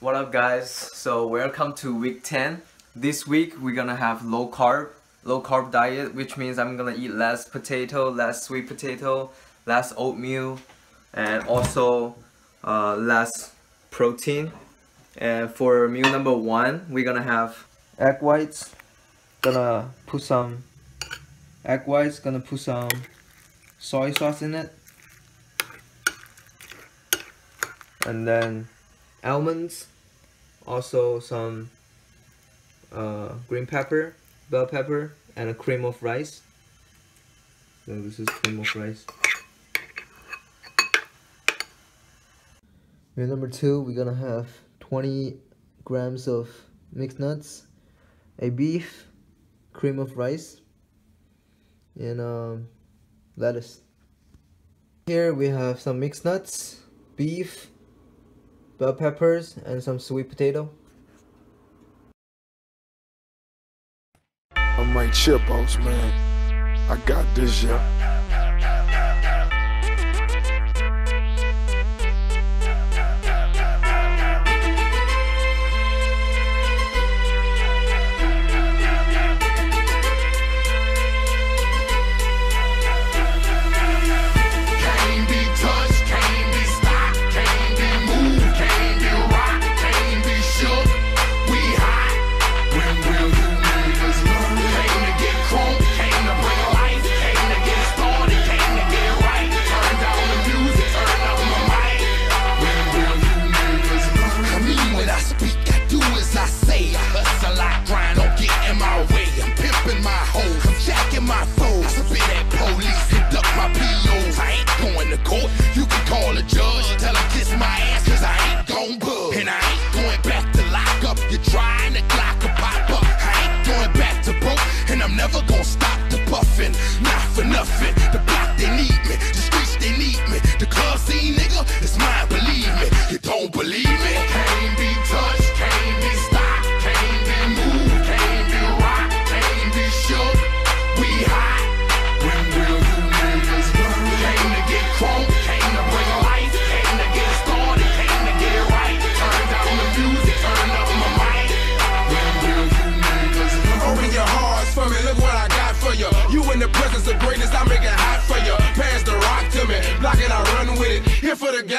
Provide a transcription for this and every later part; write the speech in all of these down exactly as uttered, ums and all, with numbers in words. What up guys, so welcome to week ten. This week we're gonna have low carb low carb diet, which means I'm gonna eat less potato, less sweet potato, less oatmeal, and also uh, less protein. And for meal number one, we're gonna have egg whites. Gonna put some egg whites, gonna put some soy sauce in it, and then almonds, also some uh, green pepper, bell pepper, and a cream of rice. So this is cream of rice. Meal number two, we're gonna have twenty grams of mixed nuts, a beef, cream of rice, and um, lettuce. Here we have some mixed nuts, beef, bell peppers, and some sweet potato. I'm Mike Chipos, man. I got this, yeah.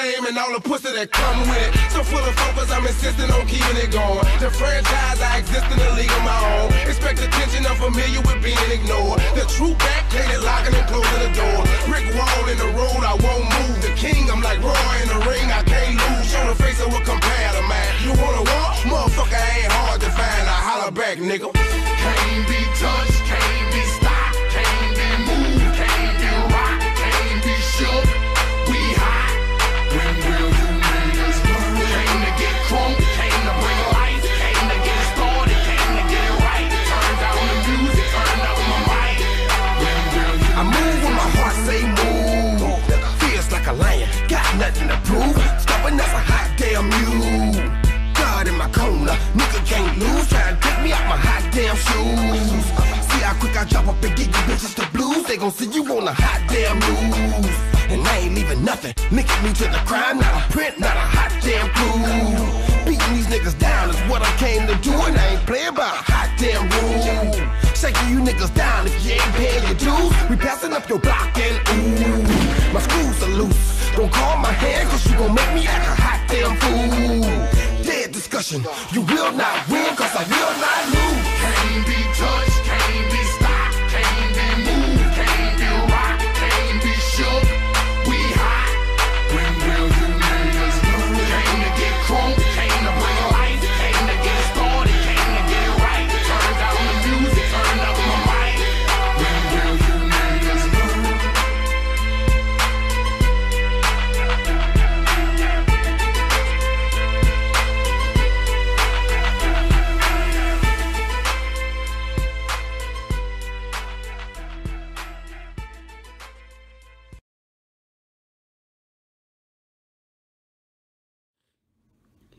And all the pussy that come with it, so full of focus, I'm insisting on keeping it going. The franchise, I exist in the league of my own. Expect attention, I'm familiar with being ignored. The true backdated, locking and closing the door. Brick wall in the road, I won't move. The king, I'm like Roy in the ring, I can't lose. Show the face of a compare to mine. You wanna walk? Motherfucker, I ain't hard to find. I holler back, nigga. Can't be touched, can't be stopped, can't be moved, can't be rocked, can't be shook. We high. They gon' see you on a hot damn move, and I ain't leaving nothing. Linking me to the crime, not a print, not a hot damn clue. Beating these niggas down is what I came to do, and I ain't playing by a hot damn rule. Shaking you niggas down if you ain't paying your dues. We passing up your block and ooh, my screws are loose. Don't call my hand, cause you gon' make me act a hot damn fool. Dead discussion, you will not win, cause I will not lose. Can't be touched, can't be stopped, can't be moved.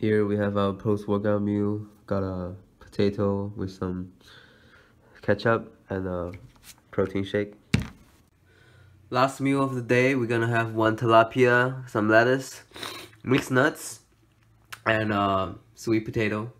Here we have our post-workout meal. Got a potato with some ketchup and a protein shake. Last meal of the day, we're gonna have one tilapia, some lettuce, mixed nuts, and uh, sweet potato,